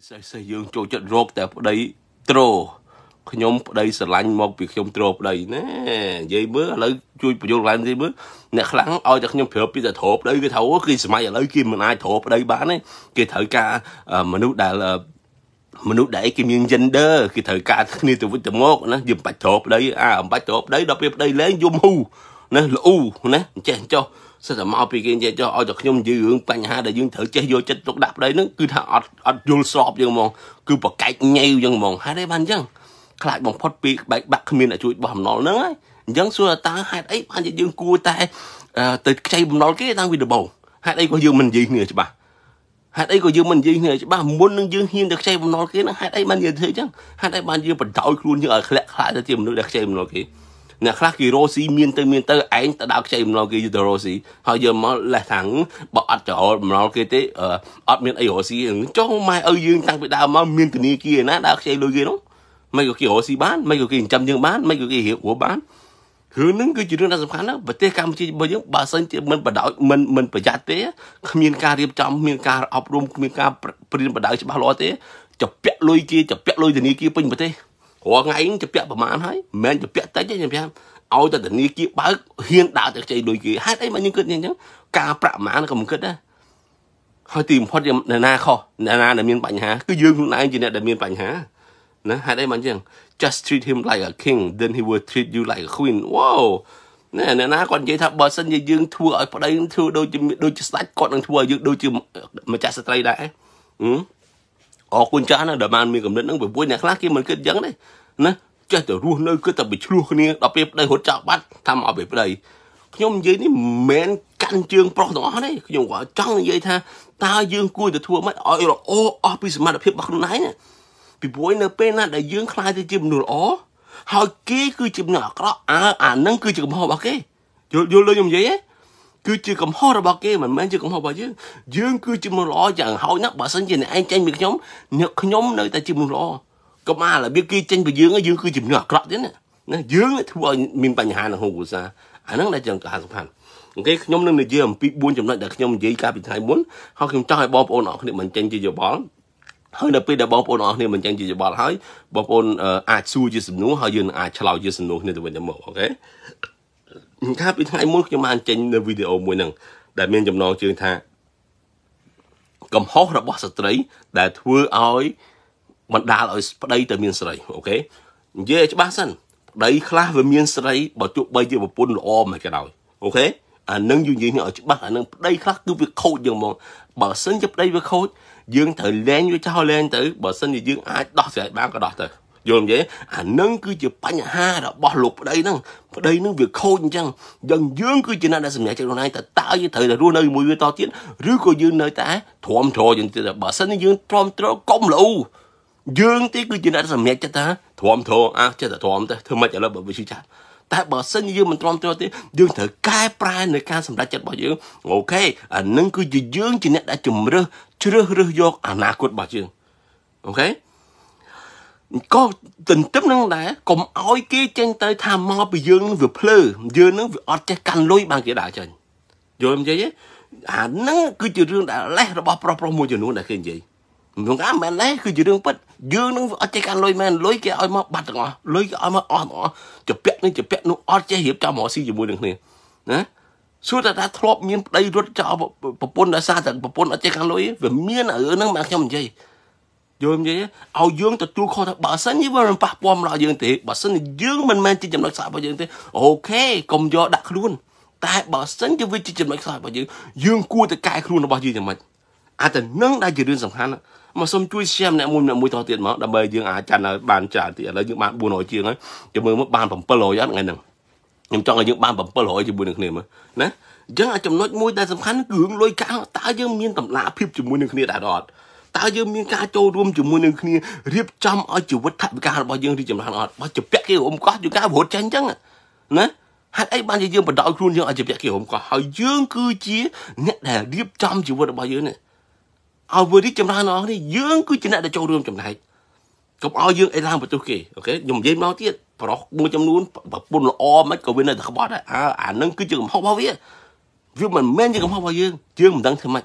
Xây dương cho trận rộp tại đây trô nhóm đây sờ lạnh một việc trong trộp đây nè dây bữa lấy chui vô lạnh dây bữa nè lắng oi cho nhóm phượp bây giờ thộp đây cái thấu khi mai giờ lấy kim mình ai thộp ở đây bán ấy cái thời ca mà nước đại là mình nút đẩy kim nhân dân đơ cái thời ca như từ với từ mốt nó dùng bạch thộp đây à bạch thộp đấy đó đây lấy zoom hu nè là u nè chèn cho sao mà mau kia chơi cho ôi được nhung dư hưởng ba nhà để dương thử chơi vô chết tốt đạp đấy nó cứ thà ọt vô sọp dân mòn cứ bật cạch nheo dân mòn hai đấy ban dân lại bằng phật bị bạch bạc miền là chui bầm nó nữa dân xưa ta hai đấy ban dân cua tay từ chơi bầm nó cái ta vì được bầu hai đây có dương mình gì nữa chứ bà hai đây có dương mình gì nữa chứ bà muốn nâng dương hiên được chơi bầm nó cái nó hai đây ban gì thế chứ hai đây ban dương bật tỏi luôn như ở lại ra tìm được chơi bầm nó cái nè khác kỳ Rossi miên tơ ảnh ta đào chạy màu kia từ Rossi họ giờ mà là thẳng bỏ chỗ màu kia thế ở miền ấy Rossi cho mai ở dương tăng bị đào mà miên từ này kia nó đào chạy lôi kia nó mấy cái Rossi bán mấy cái trăm dương bán mấy cái hiệu của bán hướng đến cái chuyện đó là rất khán đó và thế cam chỉ bây giờ bà sinh mình bà đào mình phải giá thế miền ca điệp trong miền ca học luôn miền ca bà đào chỉ ba lo thế chụp bẹt lôi từ này kia pin mà thế hoa ngay chụp bẹt bà má thấy men chụp bẹt tới chứ nhầm nhầm ao ta tình yêu kia bớt hiên đạo được chơi đôi kia hát ấy mà những cái nhá ca bạ má nó còn kết đó hơi tìm hoa điểm na kho na là miền bành hả cứ dương này gì nè là miền bành hả nè hát ấy mà chứ just treat him like a king then he will treat you like a queen wow nè na còn vậy thằng bờ sân gì dương thua ở đây thua đôi chữ slash còn đang thua dương đôi chữ mà cha stray đã họ quân cha nó đờ man mình cầm đến nó bị vui nhạc lá kia mình kết dẫn đấy nè chơi từ luôn nơi cứ tập bị chua cái này đặc biệt đây hỗ trợ bắt tham ở biệt đây nhung dưới này men căn trường pro đó đấy nhung quả trăng dây tha ta dương cua từ thua mất ơi là ô ở bây giờ mà đặc biệt bắt nấy nè bị vui nơi bên là đại dương khai thì chìm nửa ó hỏi kia cứ chìm nhỏ đó à nâng cứ chìm ho bạc kia vô lên nhung giấy ấy cứ chưa cầm hoa ra bao kia mình mới chưa cầm hoa bao chứ dương cứ chưa mua lo chẳng hậu nhắc bà sinh gì này anh tranh biệt nhóm nhật nhóm nơi ta chưa mua lo có ma là biết kia tranh biệt dương á dương cứ chìm nhọt lọt thế nè dương ấy thua miền Bắc Hà là hồ của xa anh nói là chẳng cả sập hẳn cái nhóm nơi này chưa làm biết buôn chậm lại được nhóm gì cả bị thay muốn họ không cho hai bom ôn nọ thì mình tranh chưa bỏ hơi là bây giờ bom ôn nọ thì mình tranh chưa bỏ hết bom ôn ai xui chưa sụn núi họ dương ai chlau chưa sụn núi nên tụi mình nhầm ok các bạn hãy muốn cho mình trên video mới nè để mình chấm non chương tha cầm hốt ra bỏ sợi để thưa ơi mình đã ở đây từ miền sợi ok dễ cho bác sân đấy khá về miền sợi bỏ chụp bây giờ một bún lò mà cái đầu ok à nâng dương gì nữa chứ bác nâng đây khác cứ việc khâu dương mòn bỏ sân chụp đây với khâu dương thử lên với cho lên tử bỏ sân thì dương ai đọt sẽ bán cái đọt thôi vô làm vậy à nâng cứ chịu bánh ha đó bỏ lục ở đây nó việc khôi chăng dân dương cứ chỉ là đã sầm nhảy trong này ta tạo như thời là luôn nơi mùi to tiếng rứa coi dương nơi ta thòm thò dân ta bà sinh dương thòm thò công lụ dương tí cứ chỉ là sầm nhảy cho ta thòm thò à cho ta thòm ta thưa mày trả lời bởi vì suy chán ta bà sinh dương mình thòm thò tiếng dương thử cai prai nơi cai sầm đã chết bỏ dương ok à nâng cứ chỉ dương chỉ là đã chùm rứa rứa vô à na cốt bà dương ok có tình tấp năng đã cùng oi kia trên tay tham mò bị dương vừa plơ dương nó vừa ọt trái canh lối bằng kia đại trời rồi làm gì à nó cứ chịu dương đã lấy ra bỏ pro mua cho nó là cái gì nó cá mẹ lấy cứ chịu dương bích dương nó vừa ọt trái canh lối mẹ lối kia oi mà bạch ngọ lối kia oi mà ọt ngọ chụp bẹt nó ọt trái hiệp cho mọi xí gì mua được nè nè suốt đã thọp miên đây rút cho bà pôn đã xa thật bà pôn ọt trái canh lối về miên ở nó mang trong gì dương vậy ao dương tụi tôi kho thật bà sánh với mình phát bom lo dương tiệt bà sánh dương mình mang chỉ chậm lại xài bao dương tiệt ok công do đặt luôn tại bà sánh cho với chỉ chậm lại xài bao dương dương cua từ cài luôn nó bao nhiêu mình à từ nâng đã chỉ đơn giản hơn mà xong chui xem này mua to tiền mà đâm bầy dương à chăn là bàn trả tiền là những bạn buôn nội chiên ấy cho mười mất bàn phẩm pơ lội á ngày nào nhưng cho người những bàn phẩm pơ lội cho buôn được niềm á nè chứ à chậm nói mua ta sầm khánh cường lôi cá ta dương miên tầm lạ phim chụp mua được niềm đã đọt ta dương miếng cá trâu rôm chụp mua nương kia riệp trăm ở chụp vứt tháp cá bao dương thì chụp hàng ọt bao chụp bẹt kia ôm có chụp cá vỗ chân chăng à nè hai ấy ban dương bật đảo luôn dương ở chụp bẹt kia ôm có hồi dương cứ chia nét là riệp trăm chụp vứt bao dương này ao vừa đi chụp hàng ọt đi dương cứ chỉ là để trâu rôm chụp này cục ao dương ấy làm một chỗ kì ok dùng dây mau tiết bỏ mua chấm luôn bỏ bún o mất cầu bên này không bỏ đấy à nâng cứ chụp không bao vía vì mình men chứ không bao dương dương mình đang thèm mạnh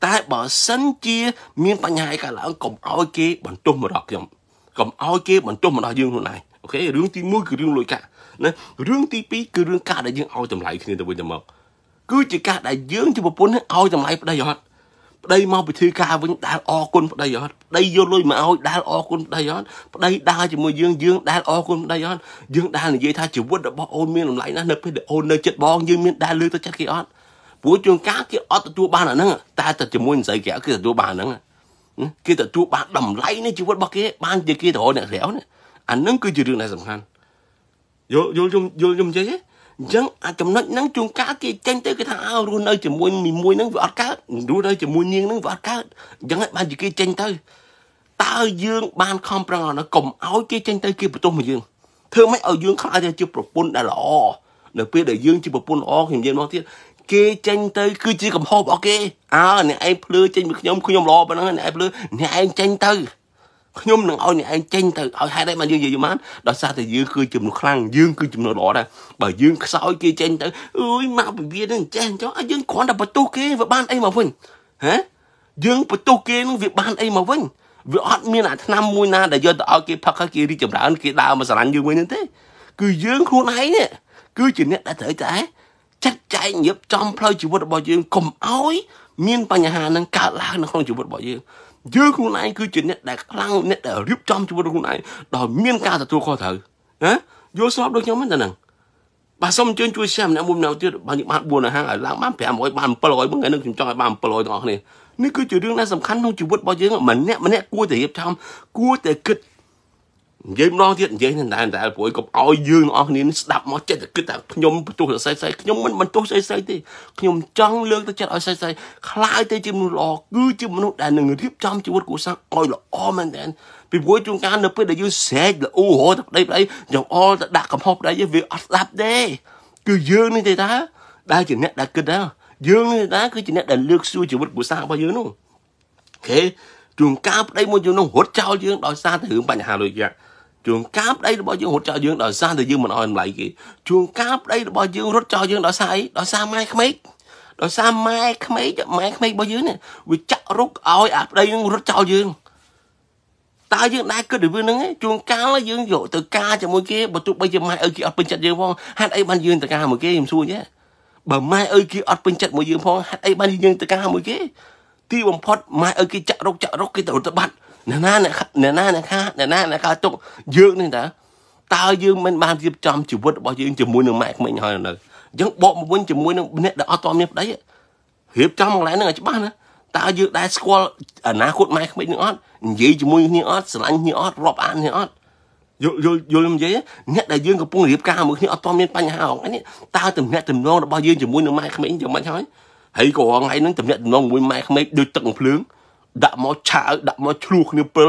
tai bỏ sân chia miên bánh hai cả là cầm oi kia bọn trôm mà đọc dòng cầm oi kia bọn trôm mà đọc dương hồi này ok rương ti muối cứ rương lôi cả nè rương ti pi cứ rương cả đại dương oi tầm lại khi người ta buồn tầm mệt cứ chỉ cả đại dương cho một bốn oi tầm lại đây rồi đây mau bị thư ca với đa o quân đây rồi đây vô lôi mà oi đa o quân đây rồi đây đa chỉ mua dương dương đa o quân đây rồi dương đa là dây tha chỉ quên đã bỏ ôn miên làm lại nó nấp để ôn nơi chết bom dương miên đa lưới tới chết kia on buổi trường cá kia ở tụi ba nữa ta tụi chỉ muốn dạy kẻ kia tụi ba nữa kia tụi ba đầm lấy nó chỉ quên bao kia ban giờ kia thôi nè réo nè anh nó cứ chịu đường này sầm khăn vô trong chơi dân à trong nó nắng chuông cá kia tranh tới cái thao luôn nơi chỉ muốn mình mua nắng vợ cá luôn nơi chỉ mua nhiên nắng vợ cá dân ấy ban giờ kia tranh tới ta dương ban không prang nó cùng áo kia tranh tới kia tụi mình dương thưa mấy ở dương khai ra chưa propon đã lọ nửa phía để dương chưa propon o hình như nó thiết kia tranh tới cứ chỉ cầm hộp ok à nè em lừa tranh được nhóm khuyên nhóm lo bên đó nè em lừa nè em tranh tới nhóm đừng ôi nè em tranh tới ôi hai đây mà dương gì vậy má đó sao thì dương cứ chùm nó khăn dương cứ chùm nó đỏ ra bởi dương soi kia tranh tới ui má bị viên nó tranh cho dương còn đập bật tu kia và ban ấy mà vinh hả dương bật tu kia nó việc ban ấy mà vinh việc hot miên là năm mươi na để do tao kia phật kia đi chùm đá kia đào mà sẵn dương mới như thế cứ dương khuôn ấy nè cứ chỉ nét đã thấy trái chắc chạy nhấp trong phơi chịu vật bỏ dương cùng ói miên bằng nhà hàng đang cả lá nó không chịu vật bỏ dương dương hôm nay cứ chuyện nét đẹp lăng nét ở rút trong chịu vật hôm nay đòi miên ca thật thua kho thử á vô shop đôi nhóm mấy thằng bà xong chơi chui xem nè mùng nào chưa bao nhiêu bạn buồn là hàng ở làng bán pẻ mỗi bàn ploy mỗi ngày nó cho bàn ploy đó này nếu cứ chuyện đương này sầm khăn không chịu vật bỏ dương mình nét cua thể hiệp trong cua thể kịch dây nó thiết dây thành đại buổi cặp oi dương nó nên đập nó chết cứ ta nhom tôi say nhom mình tôi say thì nhom trăng lương tôi chết oi say khai tay chim lò cứ chim nó đàn người tiếp trong chịu của sang oi là o man đen vì buổi trung cá nó bây giờ sẽ là u hồ tập đây đấy dòng o đã cầm hộp đấy với việc đập đấy cứ dương như thế ta đây chỉ nét đặt kinh đó dương như thế ta cứ chỉ nét đàn lương xuôi chịu của sang bao nhiêu luôn ok trường cá đây muốn chúng nó hốt trao chứ đòi xa thử bạn hà rồi kìa chuồng cáp đây là bao nhiêu hỗ trợ dương đòi xa thì dương mình oi lại kì chuồng cáp đây là bao nhiêu hỗ trợ dương đòi xa ấy đòi xa mai không mấy đòi xa mai không mấy bao nhiêu này vì chắc rút oi áp đây nó hỗ trợ dương ta dương đã cứ được vương nắng ấy chuồng cá nó dương dội từ ca cho mỗi kia mà tụi bây giờ mai ở kia ở bên chặt dương phong hát ấy ban dương từ ca mỗi kia làm xui nhé bờ mai ở kia ở bên chặt mỗi dương phong hát ấy ban dương từ ca mỗi kia ti bằng phật mai ở kia chặt rút cái tàu bạn nè na tục dương này đã tao dương mình ban tiếp trăm chịu vứt bao dương chịu mũi nước mẹ mình hồi nữa giống bộ một quân chịu mũi nước nét đã to miếng đấy hiệp trăm lại nó chỉ ban nữa tao dương đại squall ở na khuất mẹ mình nữa gì chịu mũi như ớt sờ lạnh như ớt rọp ăn như ớt vô làm gì nét đại dương của quân hiệp ca mũi như ớt to miếng ban hào cái này tao từng nét từng non bao dương chịu mũi nước mẹ mình chịu mày thôi hãy của ngày nó từng nét non mũi mẹ mình được tận phướng đã mò chảo đã mò chuột như bớ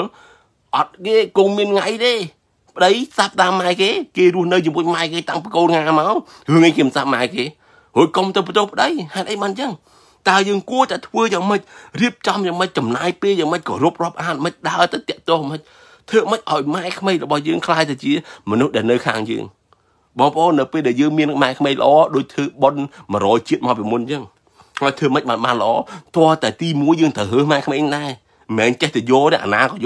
ọt cái cùng miền ngay đi đấy sắp ta mai cái kia luôn nơi chỉ muốn mai cái tặng cô nga máu hương anh kiểm sắp mai cái hồi công tao tao đấy hai đấy man chăng ta dừng cua ta thua chẳng mày riết trăm chẳng mày chầm nai pê chẳng mày cổ rộp rộp ăn mày đau tới tiệt to mày thượng mày hỏi mai không mày là bao dương khai thì chỉ mà nó để nơi khang dương bao bao nợ pê để dương miền mai không mày lo đôi thứ bon mà rồi chuyện mà phải muốn chăng thôi thưa mấy bạn mà lỏ to tại ti múa dương thở hứa mai không anh này mẹ anh chết thì vô đấy à na có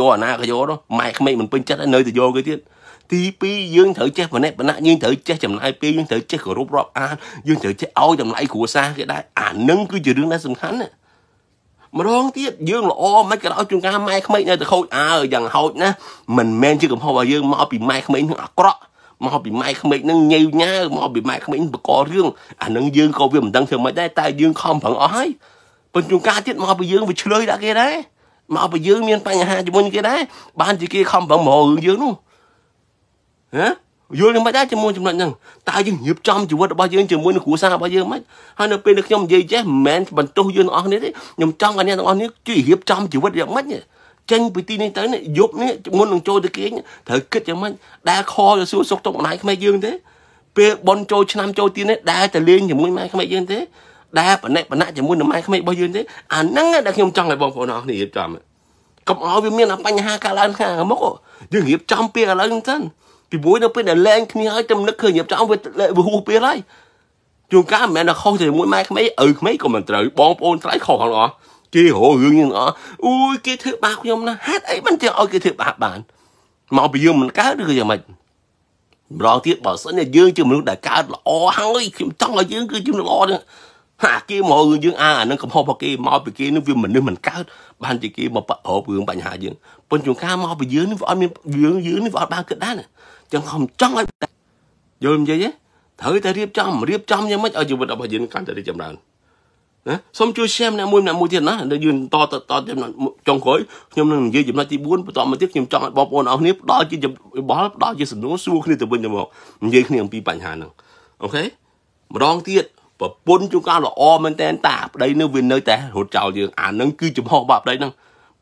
vô đó mai không mình pin chết ở nơi thì vô cái tiết ti pi dương thở chết mà nét mà nát dương thở chết chầm lại pi dương thở chết của rốt rọp an dương thở chết ao chầm lại của xa cái đấy à nâng cứ chịu đứng đấy sừng khánh mà đoán tiết dương là o mấy cái đó chúng ta mai không nơi thì khôi à dần hồi nè mình men chứ cũng không bao dương mà bị mai không nữa có mà bị mai không mấy nâng nhiều nhá mà bị mai không mấy có riêng à nâng dương câu việc mình đăng thường mấy đây tai dương không phận ói bên chúng ta tiết mà bị dương bị chơi đã kia đấy mà bị dương miền tây nhà hàng chúng mình kia đấy ban chỉ kia không phận mồ dương luôn hả dương thì mấy đấy chúng mình chúng nhận tai dương hiệp trăm chúng mình bao dương chúng mình khổ xa bao dương mấy hai nó bên được nhom gì chứ mẹ mình tôi dương on đấy nhom trong anh em on đấy chỉ hiệp trăm chúng mình được mất nhỉ chanh bị tin này tới này dốt này muốn làm trôi tới kia nhá thở kết cho mấy đa kho rồi xuống sốt trong này không ai dương thế pe bon trôi năm trôi tin đấy đa tài liên thì muốn mai không ai dương thế đa bản này chỉ muốn làm mai không ai bao dương thế à nắng đã không trong lại bông phổ nó thì hiệp trầm cặp áo viên miên làm bánh ha cà lan ha mốc dương hiệp trầm pe là dương thân thì buổi nó pe để lên khi hơi tâm nước khơi hiệp trầm về hù pe đấy chuồng cá mẹ là không thì muốn mai không mấy mấy còn mình tự bón ôn trái khổ họ Chị hồ gương như nó. Ui cái thứ ba của nhóm nó hát ấy bánh cho ôi cái thứ ba bạn. Mà bây giờ mình cá được giờ mình. Rồi tiết bảo sẵn là dương chứ mình đã cá lọ hơi. Trong là dương cứ chứ nó lo nữa. Hả kia mọi người dương à nó cầm hộp vào kia. Mọi bị kia nó vì mình cá. Bạn chị kia mà hộp gương bạn hạ dương. Bên chúng cá mọi bị dương nó võ dương nó võ ba cực đá nè. Chẳng không trong ấy. Vô làm gì vậy? Thử ta riêng trong nha mấy. Ở dù mình đã bảo dương cá ta đi chậm ràng. Xong chưa xem nè mua tiền nó dương to trong khối nhưng mà dư dùm nó chỉ buôn tọa mà tiếp nhưng trong bọc ồn ông nếp đó chứ bỏ đó chứ nó xuống khi từ bên trong một dư khi ông bị bệnh hà nè ok mà đoan tiết và bốn chúng ta là o men tên tạp đây nó viên nơi ta hỗ trợ dương à nâng cứ chụp họ bạp đây nâng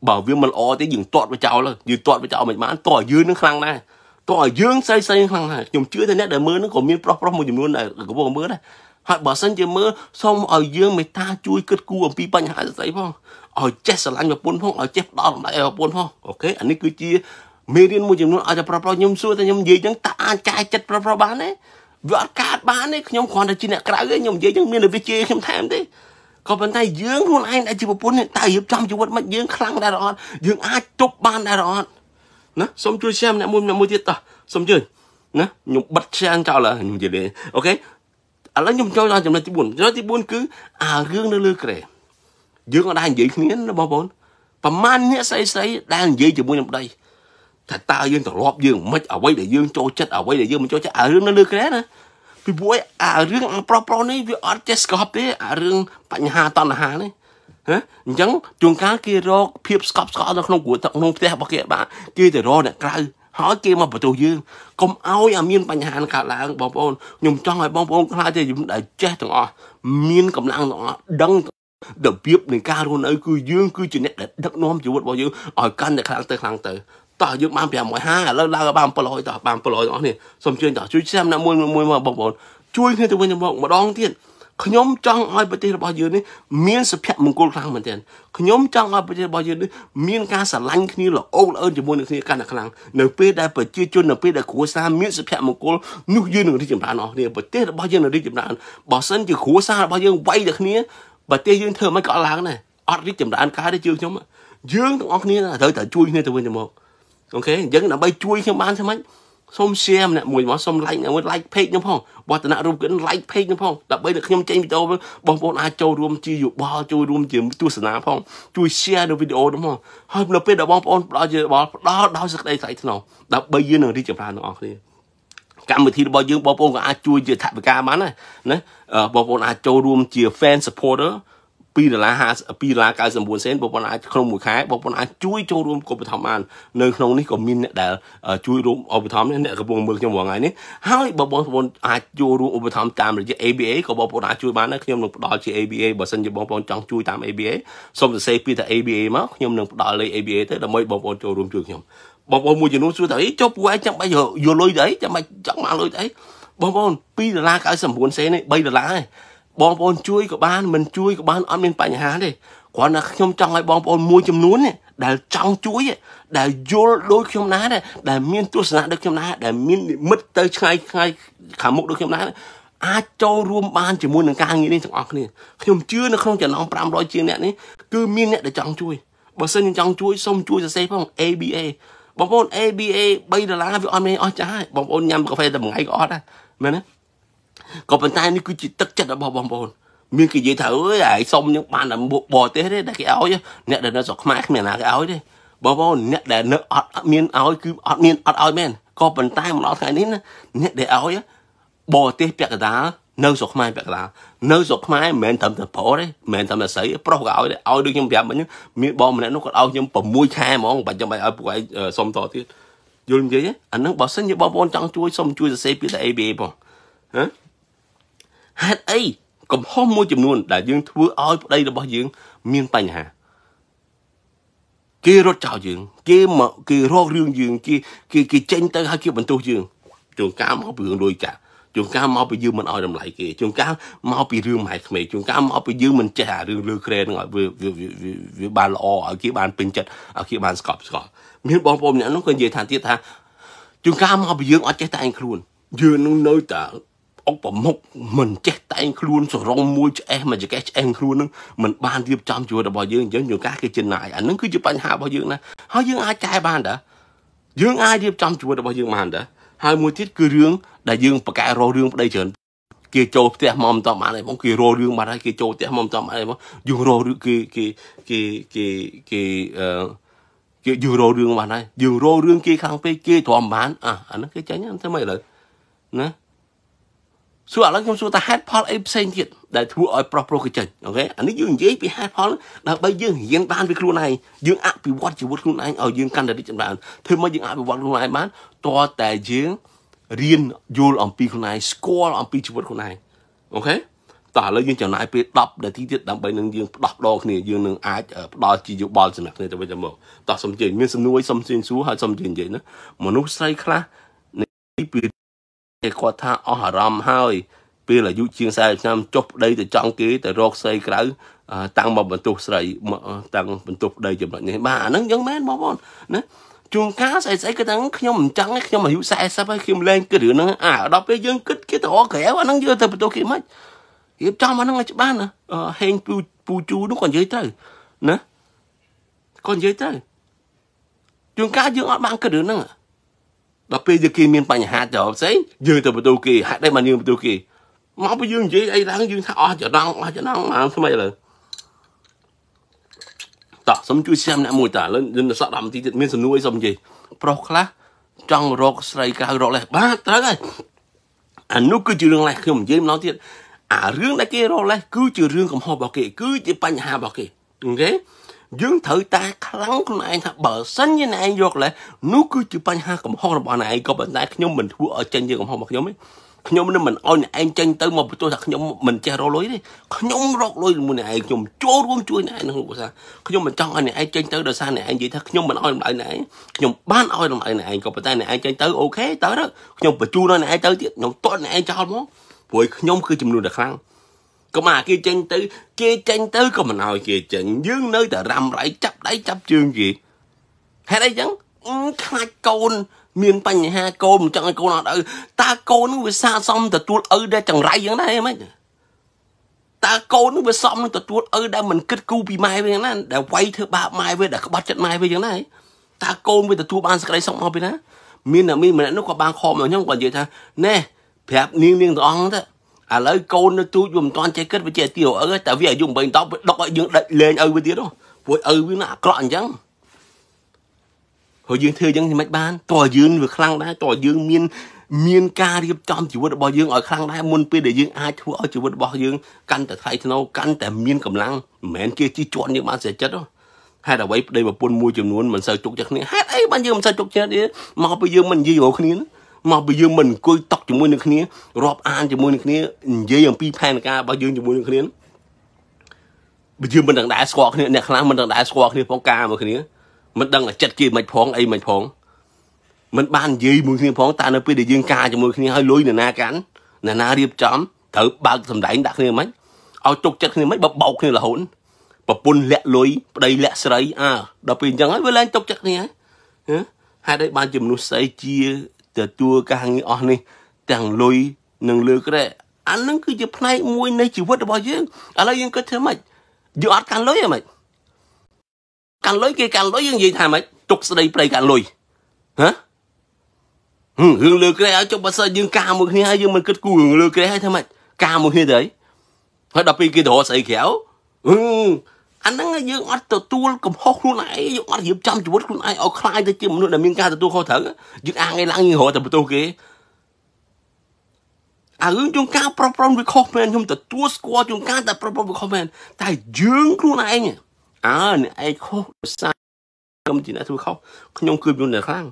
bảo viên mình o tới dừng toạt với cháu là dừng toạt với cháu mình bán tỏi dưới nó khăn này tỏi dương xây khăn này dùng chữa thế nét đời mưa nó còn miếng pro một dùng luôn này của bông mưa đấy. Họ bỏ sân chơi mơ, xong ở dương người ta chui cất cua ở phía bánh hả giấy phong. Ở chết sẵn lạnh vào bốn phong, ở chết đỏ lại vào bốn phong. Ok, anh ấy cứ chia mê riêng mua chừng nó, ở cho bà nhóm xua ta nhóm dây chẳng ta chai chất bà bán ấy. Vợ cát bán ấy, nhóm còn là chi nạc ra ấy, nhóm dây chẳng miên là với chê không thèm đấy. Còn bên tay dương luôn anh đã chỉ bà bốn này, ta hiệp trăm chú vật mất dương khăn ra đó, dương ai chốt ban ra đó. Nó, xong chui xem nè, mua tiết tỏ, xong chơi. Nó, nhóm bắt xe ăn trao là nhóm gì đấy, ok. À lấy nhung cho ra chậm này tí buồn cứ à gương nó lư kề dương ở đây gì nghĩa nó bao bốn và man nghĩa say đang gì chỉ buồn nhầm đây thật ta dương thằng lọp dương mất ở quay để dương cho chết ở quay để dương mình cho chết à gương nó lư kề nữa vì buổi à gương pro này vì artist có hấp đấy à gương bạn hà toàn là hà đấy hả chẳng chuồng cá kia rồi phep scop nó không của thằng không theo bọc kia bạn kia thì rồi này cay hỏi kia mà bắt đầu dương công áo à miên bánh hàn cả là bông bông nhung cho người bông bông khai thì chúng đã chết thằng o miên cầm lăng thằng o đăng đập biếp này ca luôn ấy cứ dương cứ chuyện này để đất non chịu vật bao nhiêu ở căn để khang từ tao dương ban bè mọi ha lâu la ban polo tao ban polo đó nè xong chuyện tao chui xem là mua mà bông chui thế tụi mình bông mà đong tiền nhóm trong ai bật tiền bao nhiêu đấy miên sập hẹp mông côn khang mình tiền nhóm trong ai bật tiền bao nhiêu đấy miên ca sả lanh như là ôn ơn chỉ muốn được như ca là khang np đã bật chia chôn np đã khua xa miên sập hẹp mông côn nước dưa được đi chậm đạn nó tiền bật tiền là bao nhiêu được đi chậm đạn bỏ sân chỉ khua xa bao nhiêu quay được như bật tiền dương thơm mới cọ láng này ót đi chậm đạn cá đấy chưa nhóm dương tụi ót như là thở chui như tụi mình một ok vẫn là bay chui không bán thế mấy xong xem nè mùi máu xong like nè mới like page nhá phong bỏ tận nã rùm cái like page nhá phong đặc biệt là khi em chạy video bong bóng ai châu rùm chi dụ bao châu rùm chỉ tôi sẵn nã phong chui share được video đúng không hôm nào bây giờ bong bóng đó giật đây thấy thế nào đặc biệt như đi chụp ra nó đi cảm ơn thì bao nhiêu bong bóng ai chui chỉ thạch với cá mán này đấy bong bóng ai châu rùm chỉ fan supporter pi là cái sản buồn sen bọc bọn anh không mùi khái bọc bọn anh chui châu rùm của thằng an nơi không ní còn min đã chui rùm ở thằng nên để cái buồn mực trong buồn ngày ní hai bọc bọn anh chui rùm ở thằng tam rồi chứ ABA của bọc bọn anh chui bán nó khi ông đòi chứ ABA bảo sân cho bọc bọn trong chui tam ABA xong rồi xây pi là ABA mà khi ông đòi lấy ABA tới là mới bọc bọn châu rùm trường nhom bọc bọn mua gì nó xui tới chốt quái chẳng bao giờ vừa lôi đấy chẳng mà lôi đấy bọc bọn pi là cái sản buồn sen này bay là này bong bóng chui của ban mình chui của ban ăn bên phải nhà hàng đây còn là không trong lại bong bóng mua chấm nún này để trong chuối này để vô đôi không ná này để miên tu sửa được không ná để miên mất tới khai khả mục được không ná này à châu rùm ban chỉ mua được ca nghĩ đi thằng ông này không chưa nó không chỉ nóng 500 chiên này đấy cứ miên này để trong chuối bờ sân trong chuối xong chuối ra xe không ABA bong bóng ABA bây giờ là việc ăn này ăn trái bong bóng nhâm cà phê tầm ngày có đây mà đấy còn bên tay nó cứ chỉ tất chất ở bong bồn miên cái dễ thở ấy xong những bạn làm bò té đấy là cái áo chứ nè để nó giọt mát mẹ là cái áo đấy bong bồn nè để nó miên áo cứ miên áo men còn bên tay mà nó thấy nín nè để áo chứ bò té bẹt đá nâu giọt mai bẹt đá nâu giọt mai mẹ thầm thầm phổ đấy mẹ thầm là sấy pro áo đấy áo đương nhiên đẹp mà những miên bò mình nó còn áo nhưng bầm mũi khai món bạn cho mày áo quậy xong to tiếc vô làm gì á anh nó bảo xin như bong bồn trắng chui xong chui ra xe phía tại AB bông hả hát ấy còn hôm mua chùm luôn đã dương thua oi đây là bao dương miên tay nhà kia rót trào dương kia mà kia rót riêng dương kia tranh tới hai kia mình tu dương chuồng cá máu bị đôi cả chuồng cá máu bị dương mình oi làm lại kia chuồng cá máu bị riêng mày mày chuồng cá máu bị dương mình chả riêng lư kre nó gọi về bàn lò ở kia bàn bình chật ở kia bàn scop miên bom bom nó còn về thàn tiết ha chuồng cá máu bị dương ở trái tay anh luôn dương nó nơi tả mình chết tay luôn rồi rong môi cho em mà chỉ cái em luôn mình ban tiếp trong chùa là bao dương giống nhiều các cái trên này ảnh cứ chụp ảnh hai bao dương này hỏi dương ai trai ban đã dương ai tiếp trong chùa là bao dương màn đã hai môi tiết cứ rương đại dương và cái rô rương đây chuyện kia châu tè mầm tao mà này bóng kia rô rương mà đây kia châu tè mầm tao mà này bóng dương rô rương kia dương rô rương mà này dương rô rương kia khang pe kia toàn bán à ảnh cái trái nhá thế mày lại nè số là chúng ta hát Paul Epstein thiệt để thu ở pro cái chân, ok? Anh ấy dương dễ bị hát Paul là bây giờ hiện ban với kêu này dương áp bị quát chịu quát kêu này ở dương căn để đi chậm lại, thêm mấy dương áp bị quát kêu này bán to tài dương riêng vô làm pi kêu này score làm pi chịu quát kêu này, ok? Tả là dương chậm lại bị đập để thi tiết đập bay nâng dương đập đo này dương nâng ai đo chỉ dụ ball chậm lại này cho bây giờ mở tả xong chuyện miếng xong nuôi xong xuyên xuống hay xong chuyện vậy nữa mà nó say khá này cái qua tha ở Hà Ram hơi, bây là du chiên sai năm chục đây từ trong kia từ rốt xây cỡ tăng một bình tục sậy tăng bình tục đây chụp lại như bà nó giống mến bó bón, nè chuồng cá xây cái thằng nhóm mình trắng nhóm mà hiểu sai sao phải khiêm lên cái điều nó à đọc cái dân kích cái thọ khỏe quá nó dưa từ tôi kia mất, hiệp trong mà nó ngay chụp ban nè, hèn pu chu nó còn dưới tới, nè còn dưới tới, chuồng cá dương ở ban cái điều nó đọc bây giờ kia miền Bắc nhà hạt chợ xấy dưa từ Bồ Kỳ hạt đây mà như Bồ Kỳ máu bây dương chỉ đây đang dương thọ chợ đông mà thế mày là tỏ sớm chui xem lại mùi tả lên dân sợ đầm thì miền sườn núi xong gì pro class trong rock say cao rock này ba tới đây anh nút cứ chịu đường này khi mình dễ nói thiệt à riêng đây kia rock này cứ chịu riêng cầm hộp Bồ Kỳ cứ chỉ Bắc nhà Bồ Kỳ ok dương thử ta lắng con này bờ xanh như này giọt lại nó cứ chịu banh ha cầm hoa bọn này có bệnh tay nhóm mình thua ở trên như cầm hoa bạc nhóm ấy nhóm nên mình ôi này anh tranh tới một tôi thật nhóm mình che rô lối đi nhóm rọt lối mùa này chùm chốt luôn chui này nó không sao nhóm mình trong anh này anh tranh tới đời xa này anh vậy thật nhóm mình ôi lại này nhóm bán ôi lại này cầm tay này anh tranh tới ok tới đó nhóm bà chu nó này tới tiếp nhóm to này anh cho nó buổi nhóm cứ chùm luôn được khăn có mà kia tranh tới có mà nói kia tranh dương nơi ta rầm rải chấp đấy chấp chương gì hay đấy chẳng hai con miền Bắc hai con chẳng ai con nào đâu ta con vừa xa xong ta tuột ở đây chẳng rải giống đấy mấy ta con vừa xong ta tuột ở đây mình kết cú bị mai với nó đã quay thứ ba mai với đã bắt chặt mai với giống này ta con với ta tuột ban cái đấy xong mau bên đó miền là miền mình nó có ban khom mà nhông còn gì tha nè đẹp niên đoan thế à lấy con nó tui dùng toàn trái kết với trẻ tiêu ở tại vì ở dùng bệnh tóc đọc ở dương đậy lên ơi với tiếng đó với ơi với nạ còn chẳng hồi dương thưa chẳng thì mạch ban tòa dương vừa khăn đá tòa dương miên ca điệp trong chỉ vượt bao dương ở khăn đá môn pê để dương ai thua ở chỉ vượt bao dương căn tại thay nó căn tại miên cầm lăng mẹn kia chỉ chọn những bạn sẽ chết đó hay là vậy đây mà buôn mua chùm luôn mình sợ chụp chặt này hết ấy bao nhiêu mình sợ chụp chặt đi mà bây giờ mình gì ở cái này mà bây giờ mình coi tóc cho môi nước khía rọp ăn cho môi nước khía dễ dàng pi pan cả bao dương cho môi nước khía bây giờ mình đang đá squat khía nè kháng mình đang đá squat khía phong ca mà khía mình đang ở chặt kia mạch phong ấy mạch phong mình ban gì môi khía phong ta nó bây để dương ca cho môi khía hơi lối nè na cắn nè na điệp chấm thử ba thầm đánh đặt khía mấy ao chục chặt khía mấy bọc bọc khía là hỗn và bun lẹ lối đây lẹ sấy à đập pin chẳng ấy với lên chục chặt khía hai đấy ban chùm nó xây chia từ tua cái hàng on này tàng lôi nâng lừa cái đấy anh nó cứ chụp này mui này chịu vớt được bao nhiêu anh lấy những cái thứ mày dự án càng lối à mày càng lối kia càng lối những gì thà mày trục đây play càng lôi hả hương lừa cái đấy cho bà sợ dương ca một khi hai dương mình kết cù hương lừa cái đấy thà mày ca một khi đấy họ đập đi kia đồ sấy khéo anh nó dương ăn từ tua cầm hốc luôn này dương ăn hiệp trăm chục bút luôn này ở khai tới chim luôn là miếng ca từ tua khó thở dương ăn ngay lăng như họ từ tua kia à dương chúng ca problem với comment không từ tua squad chúng ca từ problem với comment tại dương luôn này nhỉ à này ai khó sai cầm chỉ là tôi khóc nhông cười luôn là khang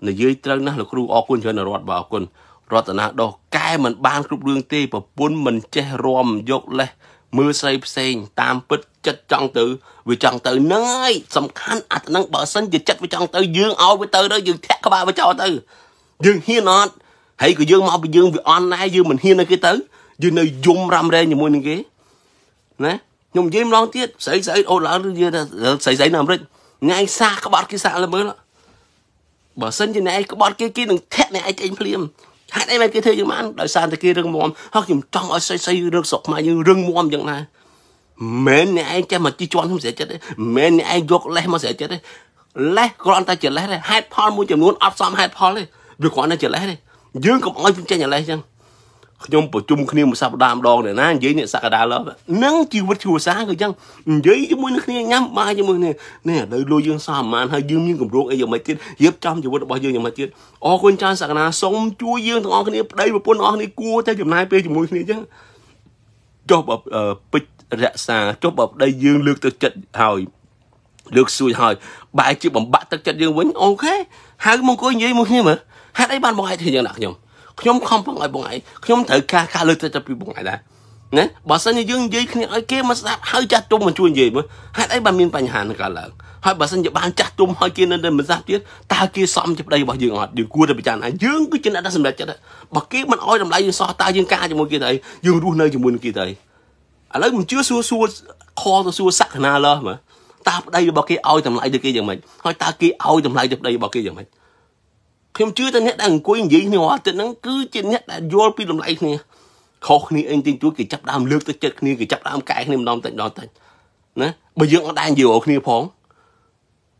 là dưới trăng nó là kêu ở quân chơi là rót vào quân rót là đồ cái mình ban cúp đường tê và bốn mình che rom dọc lên mưa say sen tam bích chất trong tự vì trong tự nơi sầm khăn à năng bờ xanh dịch chất với trong tự dương ao với tự đó dương thét các ba với cho tự dương hiên on hãy cứ dương mau bị dương vì online dương mình hiên nơi cái tử dương nơi dùng ram rê như môi như ghế nè nhung dêm long tiết xảy xảy ô lão dương xảy xảy nằm đấy ngay xa các bạn kia xa là mới đó bờ xanh như này các bạn kia kia đừng thét này ai chạy phim Hát em kia thế mà đời san kia rừng mồm hát dùm trong ở xây xây rừng sọc mà như rừng mồm vậy này mẹ này cho mà chi cho anh không sẽ chết đấy mẹ này ai vô lẽ mà sẽ chết đấy lẽ con ta chết lẽ đấy hát pol muốn chịu muốn áp xong hát pol đấy được gọi là chết lẽ đấy dương cũng nói chuyện nhà lẽ chăng nhôm bổ chung khi một sạp đàm đòn để ná dưới này sạc đá lớp nắng chiều vất chiều sáng rồi chăng dưới chúng nó kia nhắm ba cho mình nè nè đời lôi dương sao mà hơi dương nhưng cũng ruộng ấy giờ mày chết hiếp trong chiều vất bao giờ giờ mày chết ô con trai sạc đá sống chúa dương thằng con này đây một con nó này cua theo chùm này pe chùm môi kia chứ cho bập bịch rạ xà cho bập đây dương lược từ trận hồi lược xuôi hồi bài chữ bẩm bạ từ trận dương vẫn ok hai cái mông coi như mông như mà hát ấy ban bài thì giờ đặt nhom không không bằng ai bằng ai không thử ca ca lên tới tập bằng ai đã nè bà sinh như dương gì ai kia mà sắp hơi chặt trung mình chui gì mà hát ấy bà miên bành hàn cả lợn hai bà sinh như ban chặt trung hai kia nên đây mình sắp chết ta kia xong chụp đây bà dương ngọt dương cua đây bị chán ai dương cứ trên đã sinh ra chết đấy bà kia mình oi làm lại dương so ta dương ca cho môi kia thầy dương đu nơi cho môi kia thầy à lấy mình chưa xua xua kho tôi xua sắc na lơ mà ta đây bà kia oi làm lại được kia giờ mình thôi ta kia oi làm lại được đây bà kia giờ mình không chưa ta nhét đang quấy gì nữa hóa tình nó cứ trên nhét đã vô pi làm lại nè khó khi anh tin chúa kì chấp đam lướt tới chết khi kì chấp đam cãi khi đom tịnh đom tịnh nè bây giờ nó đang nhiều ở khi phóng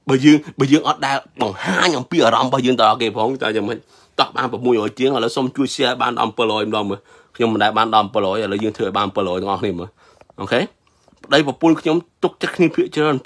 bây giờ nó đang bằng hai nhóm pi ở đom bây giờ tao kì phóng tao giờ mình tao ban một mùi ở chiến rồi xong chui xe ban đom pơ lội đom mà nhưng mà đại ban đom pơ lội rồi dương thừa ban pơ lội ngon thêm mà ok đây một pun nhóm tục chất khi phía trên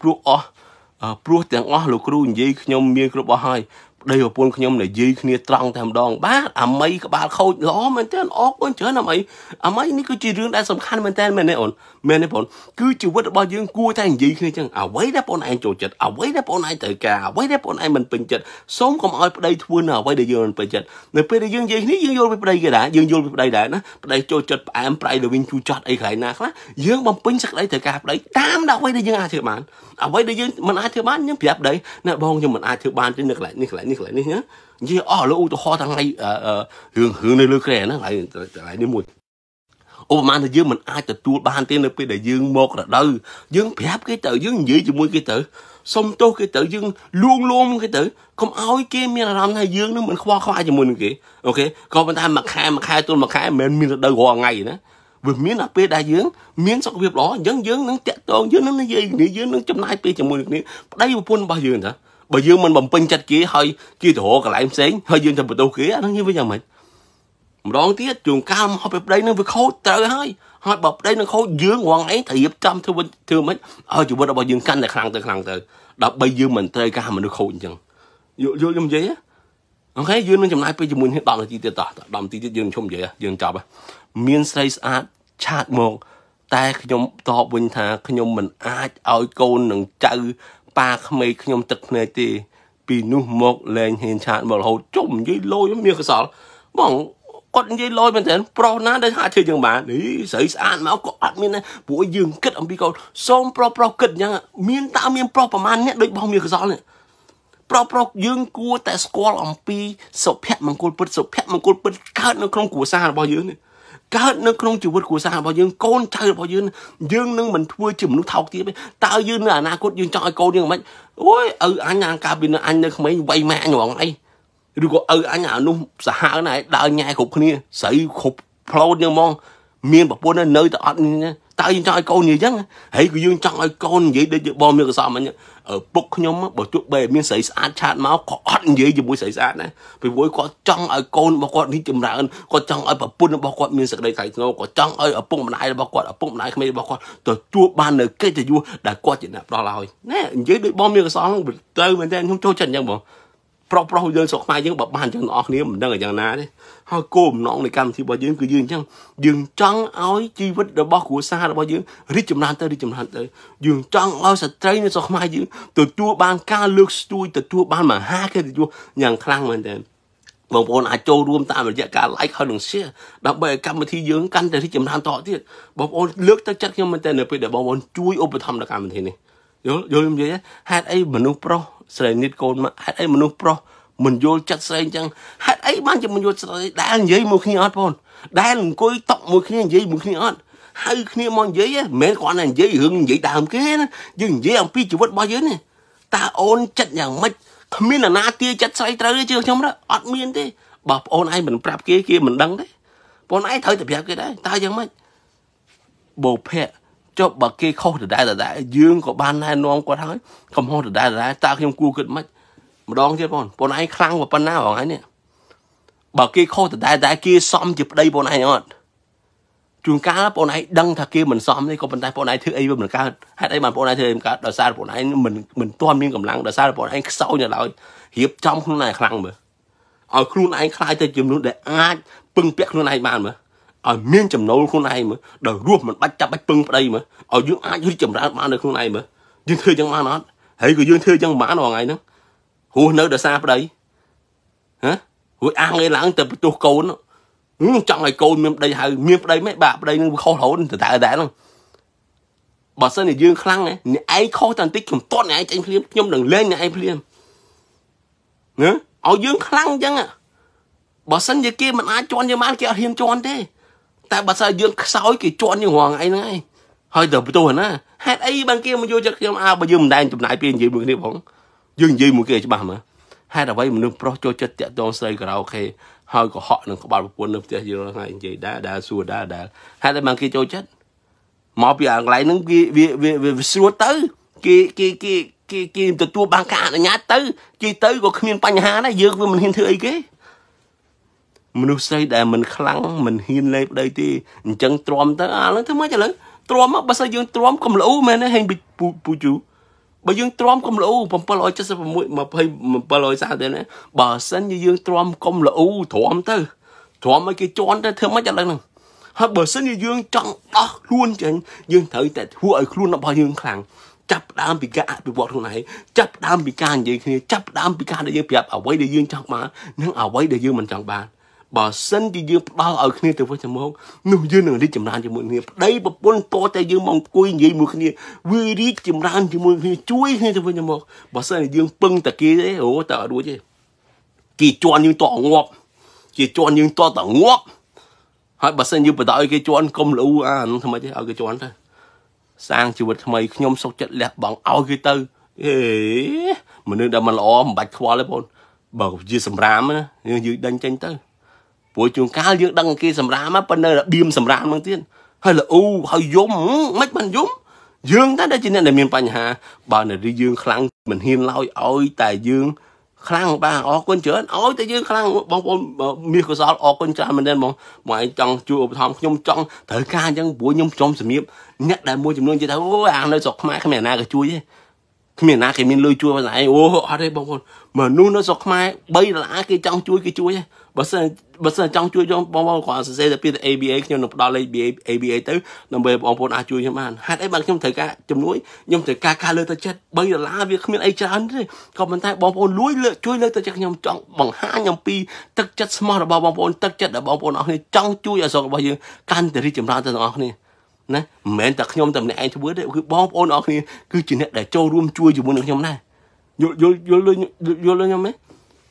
pro tiếng ó lục ru gì nhóm miên lục hai đây là buôn của nhóm này gì kia trăng tham đòn bát à mấy các bạn khâu ló mình tên óc con chớ là mấy à mấy ní cứ chỉ riêng đã sầm khăn mình tên mình này ổn mình này ổn cứ chịu vứt bao nhiêu cua thành gì kia chăng à quấy đáp bọn anh trộn chật à quấy đáp bọn anh tự cả quấy đáp bọn anh mình bình chật sống không ai đây thua nào quay để dương mình bình chật người bây đây dương gì ní dương vô đây kìa đã dương vô đây đã nó đây trộn chật em đây được viên chui chật ấy khải nát lá dương bằng pin sạc đấy tự cả đấy tam đâu quay đây dương ai thừa bán à quấy đây dương mình ai thừa bán nhưng đẹp đấy nè bon cho mình ai thừa bán trên được lại lại đi nhá như ở lỗ tôi kho thằng này hướng nơi lưới kè nó lại đi mùi ô mà dương mình ai từ tua ban tiếng nơi để dương một là đâu dương phép cái tự dương gì cho mỗi cái tự xong tôi cái tự dương luôn cái tự không ai kia miền là làm thay dương nó mình khoa cho mình kì ok còn bên ta mặc hai tôi mặc hai mình là đời gò ngày nữa vừa miếng là pe đại dương miếng sau cái việc đó dương nó chạy tôi dương nó gì nữa dương nó trong này pe cho mình nữa đây một quân bao dương hả bởi dương mình bầm pin chặt kia hơi kia thổ cả lại em sáng hơi dương thành một tô kia nó như bây giờ mình đón tiết trường cao họ bập đây nó vừa khối trời hơi họ bập đây nó khối dương hoàng ấy thì giúp trăm thưa mấy ở chùa đâu bao dương canh là khăn từ đập bây dương mình tơi ca mình được khối chừng vô trong giấy á ok dương nó trong này bây giờ mình hết đòn là chi tiết tỏ đòn chi tiết dương không vậy dương chọc à miền tây à chát một tai nhóm to bình thà nhóm mình ai ơi cô nừng chơi ba mấy nhóm tật này thì bị nu một lên hiện trạng bảo hậu trộm dưới lôi miếng cái sọt bọn con dưới lôi bên trên pro ná đây hai chơi chẳng bạn đấy sấy sạn máu có ăn miếng này buổi dương kết ông bị câu xong pro kết nhá miếng tao miếng pro mà nhé đôi bao miếng cái sọt này pro dương cua tại squall ông pi sập hẹt măng cột bứt cát nó không của xa là bao nhiêu này cát nó không chịu vượt của xa bao nhiêu con trai bao nhiêu dương nó mình thua chìm nó thọc tiếp tao dương là na cốt dương cho cô nhưng mà ôi anh ăn cà bình anh nó không mấy quay mẹ nhọn đây rồi có anh ở nung xả cái này đợi nhai khục kia sấy khục plon nhưng mong miền bắc buôn nó nơi tao tao dương cho cô nhiều chứ hãy cứ dương cho con vậy để bom như cái sao mà ở bốc nhóm á bỏ chút bề miếng sấy sát chát máu có ăn gì chứ mũi sấy sát này vì mũi có trong ở con mà con đi chìm rạn có trong ở bắp bún bao con miếng sấy đây cái nó có trong ở bông mà này bao con ở bông này không biết bao con rồi chua ban này cái thì vua đã qua chuyện nào đó rồi nè dưới đây bom như cái sao từ mình đang không trôi chân nhau bọn pro dương sọc mai dương bập ban chân nó này mình đang ở nhà ná đấy thôi cô mình nón này cầm thì bao dương cứ dương chăng dương trắng ối chi vít rồi bao của xa rồi bao dương rít chùm lan tới đi chùm lan tới dương trắng ối sạch trái nó sọc mai dương từ chua ban ca lược chui từ chua ban mà ha cái từ chua nhàng khăn mình thế bọn bọn ai trâu rùm ta mà dạy cả like hơn đường xe đặc biệt cầm thì dương canh từ rít chùm lan to thế bọn bọn lướt tới chắc nhưng mình tên là bây để bọn bọn chui ôm thầm là cầm mình thế này vô làm gì á hát ấy mình nuôi pro sợi nít con mà hát ấy mình nuôi pro mình vô chặt sợi chăng hát ấy mang cho mình vô sợi đang dễ một khi ăn con đang coi tóc một khi dễ một khi ăn hai khi mòn dễ á mấy con này dễ hưởng dễ đàm cái đó nhưng dễ ông pi chịu vất bao nhiêu này ta ôn chặt nhàng mất miên là na tia chặt sợi tới chưa trong đó ăn miên thế Bọc ôn ai mình prap kia mình đăng đấy. Bọn ai thấy tập đẹp kia đấy. Ta dân mấy. Bộ phê cho bậc kia khô từ đại là dương có ban hai non qua thái. Không hô từ đại là ta không cua kịch mấy. Mà đón chứ bọn. Bọn ai khăn vào pan nào bọn ấy nè. Bậc kia khô từ đại kia xóm chụp đây bọn ai nhọn. Chuồng cá đó bọn ấy đăng thật kia mình xóm đi. Còn bên tay bọn ấy thứ y với mình cá. Hết ấy mà bọn ấy thứ y mình cá. Đòi xa bọn ấy mình toan miếng cầm lăng. Đòi xa bọn ấy sâu nhà lại. Hiệp trong không này khăn mà. Ở khuôn anh khai tới chùm luôn để ai bưng bẹt khuôn anh bàn mà. Ở miên chùm nấu khuôn anh mà. Đời ruột mình bách chắp bách bưng vào đây mà. Ở dưỡng ai dưới chùm ra bàn được khuôn anh mà. Dương thư chẳng mà nó. Hãy cứ dương thư chẳng mà nó vào ngày nữa. Hùa nơi đời xa vào đây. Hả? Hùa ăn ngay là ăn tập tôi câu nó. Trong ngày câu miên vào đây hay miên vào đây mấy bà vào đây nó khó thấu từ tại ở đá lắm. Bà sân thì dương khăn này. Nhi ấy khó tàn tích chùm tốt này anh phim. Nhưng đừng lên nhà anh phim. Hả? Ở dương khăn chẳng ạ. Bà sân dưới kia mình ai chọn như mát kia ở hiên chọn thế. Tại bà sân dương xói kì chọn như hoàng ấy ngay. Hơi tờ bởi tôi hả? Hát ấy bàn kia mà vô chắc em à bà dương mình đang chụp nãy bên dưới mùi kia bóng. Dương dưới mùi kia chứ bà mà. Hát ở đây mình nâng pro cho chất tẹt tôn xây karaoke ok. Hơi của họ nâng có bà quân nâng tẹt dương ngay vậy đã xua đã. Hát ở bàn kia cho chất. Mà bây giờ lại nâng vì xua tới. Kì Kì tụi tôi bán cả nó nhát tới. Chị tới có khuyên bánh hà đó. Dược với mình hiên thư ấy kế. Mình lúc xây để mình khăn. Mình hiên lên đây thì chẳng trộm tới. À nó thế mới chả lớn. Trộm á. Bà sao dương trộm cầm lũ mà nó hình bị bù chú. Bà dương trộm cầm lũ. Bà lỗi chắc sẽ phải mũi. Bà lỗi sao thế này. Bà sân như dương trộm cầm lũ. Trộm tới. Trộm mấy cái chôn tới. Thế mới chả lớn. Bà sân như dương chẳng đó luôn chẳng. Dương thấy tại hua ở luôn nó bao dương khăn. Chấp đám bị ca bị bọt lúc này. Chấp đám bị ca như vậy kia. Chấp đám bị ca để dương đẹp. Ở quấy để dương chẳng mà. Nhưng ở quấy để dương mình chẳng bàn. Bà sinh cho dương bao ở kia từ với chấm hôn. Nụ dương nửa đi chấm ràng cho mọi người. Đây bà bốn to tay dương mong côi như mọi người. Vui đi chấm ràng cho mọi người. Chúi kia từ với chấm hôn. Bà sinh là dương bưng tại kia đấy. Ủa ta ở đuôi chứ. Chị chọn dương to ngọt. Chị chọn dương to tỏ ngọt. Hỏi bà sinh dương bà tạo cái chọn công lũ. À nó thầm chứ. Ở cái chọn thôi. Sang chịu vật mày nhóm sốc chất lẹp bằng áo kia tư. Ê, mà nương đâm mà lọ mà bạch khoa lấy bọn. Bảo dư sầm rám á, nhưng dư đánh tranh tư. Buổi trường cá dư đăng kia sầm rám á, bên nơi là biêm sầm rám bằng tiên. Hay là u, hay dũng, mách bằng dũng. Dương ta đã trên đây là miền bánh hà. Bà này đi dương khăn, mình hiên lôi, ôi tài dương. Khăn bà, ôi con chớn, ôi tài dương khăn. Bọn bọn miêu cơ sao, ôi con chá mình đen bọn. Mọi chồng chua thòm, nhóm chồng, thở ca chẳng buổi nhóm chồng sầm miếp. Nhất là mua chùm lương chứ thấu ăn nơi sọc mai khmer na cái chui chứ khmer na cái miên lôi chui vào lại ô ở đây bông con mà nuôi nó sọc mai bay lá cái trong chui cái chui chứ bớt sờ trong chui cho bông bông còn sẽ là pin ABA cho nó đo lên ABA tới nằm về bông bông chui cho bạn hát ấy bằng trong thời ca chùm núi nhưng thời ca ca lơ ta chết bay lá việc khmer ai chán thế còn bên tay bông bông lúi lơ chui lơ ta chết nhom trong bằng hai nhom pi tất chất smart là bông bông tất chất là bông bông ở đây trong chui ở sọc bao nhiêu can từ đi chùm ra từ ở đây nè mẹ tật nhom tầm này anh cho bữa đấy cứ bom ôn ở kia cứ chỉ để cho room chui chụp muốn được nhom này vô lên nhom ấy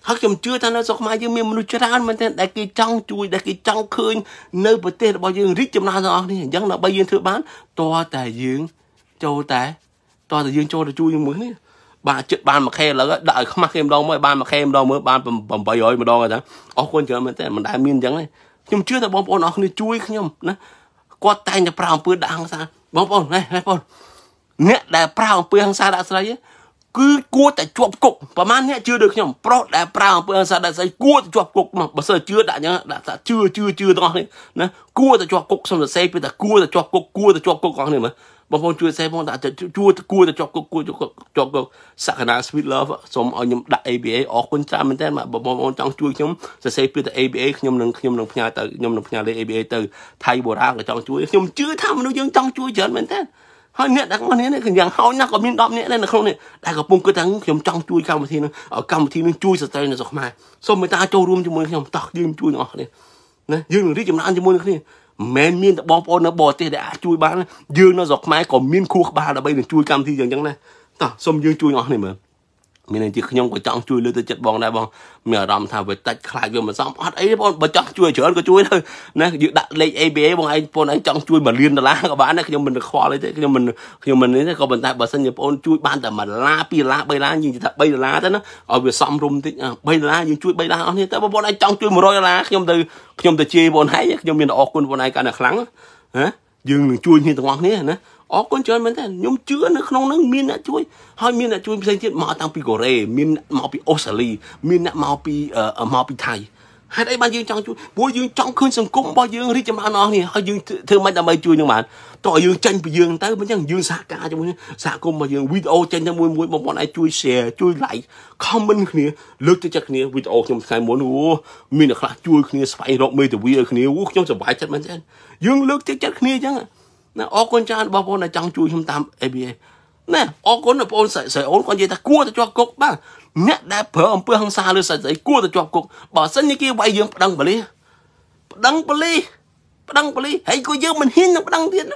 hắc chồng chưa ta nói sọc mai chứ mình nuôi chơi ăn mình thế đại kỳ trong chui đại kỳ trong khơi nơi bờ tê bao nhiêu rít chụp nào rồi này dân là bao nhiêu thứ bán to tài dương châu tài to tài dương châu để chui muốn này bà chụp bàn mà khe là đợi không mắc em đâu mới bàn mà khe em đâu mới bàn bầm bậy rồi mà đo rồi đó ở quên chờ mình thế mình đại miên chẳng này nhưng chưa ta bom ôn ở kia chui nhom nè có tay nhà prao bữa đang xa bông bông này bông nè đại prao bữa hàng xa đã xa đấy cứ cua tại chuột cục và man nhé chưa được nhầm pro đại prao bữa hàng xa đã xây cua tại chuột cục mà bây giờ chưa đã nhá đã xa chưa to đấy nè cua tại chuột cục xong rồi xây bây giờ cua tại chuột cục còn này mà bông bông chưa xây bông đã cua tại chuột cục sakana sweet love xong ở nhầm đại ABA ở quân cha mình thế mà bông trong chui nhầm rồi xây bây giờ ABA nhầm nông nhà từ nhầm nông nhà lấy ABA từ Thái Bồ Đào ở trong chui nhầm chưa tham nó dương trong chui chớn mình thế hơi nè đã có nè này dạng hơi nè có miếng đom nè này không nè đã có bung cái thằng nhom trong chui cao một thì nó ở cao một thì nó chui sợi này rồi mai xong người ta trâu rôm cho mồi nhom tắc dương chui nó này nè dương người đi chậm ăn cho mồi cái này men miên đã bom bom nó bò thì đã chui bán dương nó dọc mai còn miên khu ba là bây giờ chui cam thì dần dần này ta xong dương chui nó này mà mình chỉ không có chọn chui lên tới chết bong đây bong mình làm thà về tách khai vô mà xong hết ấy bong chọn chui chở có chui thôi nè dự đặt lấy ABA bong anh phone anh chọn chui mà liên là các bạn đấy khi mình khó lấy thế khi mình đấy có vận tải bà sinh nhập ôn chui ban tại mà lá pi lá bay lá nhưng thật bay lá thế nó ở việc xong rum thì bay lá nhưng chui bay lá hết thế bong anh chọn chui một đôi lá khi ông từ chia bong ấy khi mình ở quân bong này cả là kháng hả dừng chui như thằng ngoan thế nè ở con chơi mình thế nhóm chứa nó không nó miên đã chui hai miên đã chui xây chết mỏ tăng pi Korea miên mỏ pi Australia miên mỏ pi Thái hai đấy bao nhiêu trong chui bố dương trong khơi sông cũng bao nhiêu đi cho mà nó thì hai dương thương mấy tầm bay chui nhưng mà tội dương tranh bị dương tới bên dương xả cá cho mình xả cùng mà dương video tranh cho mui một bọn này chui xè chui lại comment kia lướt cho chắc kia video trong khai muốn ủa miên là khá chui kia phải rộng mê từ video kia ủa trong sập bài chất mình thế dương lướt cho chắc kia chứ nè ô con cha bao con là trong chui trong tam ABA nè ô con là con sợi ốm con gì ta cua ta cho cục ba nè đã phở ông bữa hăng xa luôn sợi cua ta cho cục bỏ sân như kia bay dương đăng bali hãy coi dương mình hiên đăng tiền đó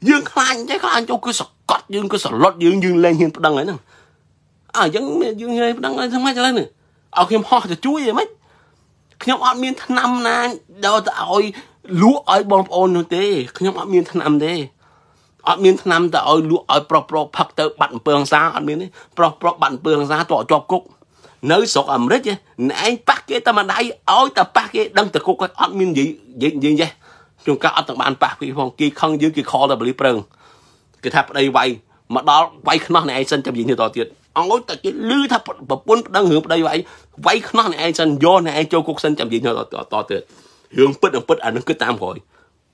dương khai cho cứ sọt cọt dương cứ sọt lót dương lên hiên đăng ấy nè à dương lên đăng ấy thằng mai cho lên này ao khiêm ho thì chui vậy mấy khiêm ăn miên năm nay đâu rồi lúa ở bom ôn luôn thế, khi nhóm ăn miên thanh âm thế, ăn miên thanh âm ta ở lúa ở pro phật tử bận bường ra ăn miên đấy, pro bận bường ra tọa cho cúc, nới sọt ẩm đấy chứ, nãy bắt cái ta mà đáy, ôi ta bắt cái đâm từ cúc cái ăn miên gì vậy, chúng ta ăn từ bàn bạc cái phòng kia không dưới cái kho là bự bường, cái tháp đây vậy, mà đó vậy khi nó này ai xin chăm gì thì tọt tiền, ôi ta cái lư tháp bún đang hưởng đây vậy, vậy khi nó này ai xin do này ai cho cúc xin chăm gì thì tọt tiền. Hướng bứt ảnh nó cứ tam hồi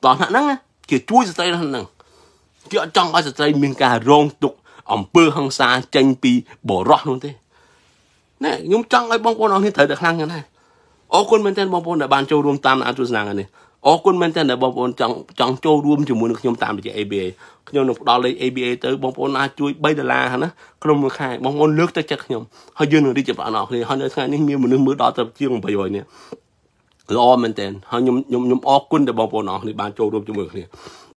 toàn hạ năng á kia chui ra tay năng kia trong bao giờ tay mình cả rong tục ẩm bơ hăng xa tranh pi bỏ rót luôn thế này nhưng trong ấy bong bóng nó thì thấy được năng như này ô quân men tên bong bóng là bàn châu rôm tam là chuột nàng này ô quân men tên là bong bóng trong châu rôm chỉ muốn được nhôm tam để chơi ABA nhôm nó đòi lấy ABA tới bong bóng là chui bay đà la hả nó không được khai bong bóng nước tới chắc nhôm hơi dư nữa đi chụp ảnh nó thì hơi nữa khai những miếng một nước mưa đỏ tập chiêng bầy bầy nè lo mình tên họ nhôm óc quân để bong bóng nó thì ban châu rôm cho mực này